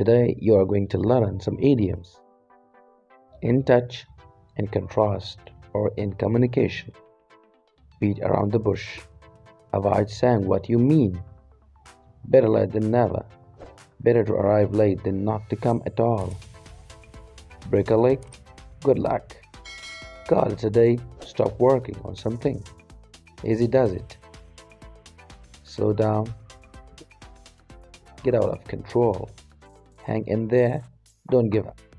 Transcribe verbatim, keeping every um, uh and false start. Today you are going to learn some idioms in touch, in contrast, or in communication. Beat around the bush, avoid saying what you mean. Better late than never. Better to arrive late than not to come at all. Break a leg, good luck. God, it's a day, stop working on something. Easy does it. Slow down. Get out of control. Hang in there. Don't give up.